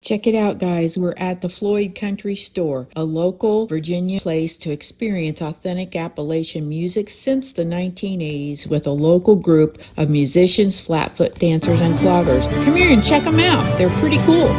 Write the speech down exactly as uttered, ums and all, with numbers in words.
Check it out, guys. We're at the Floyd Country Store, a local Virginia place to experience authentic Appalachian music since the nineteen eighties with a local group of musicians, flatfoot dancers, and cloggers. Come here and check them out. They're pretty cool.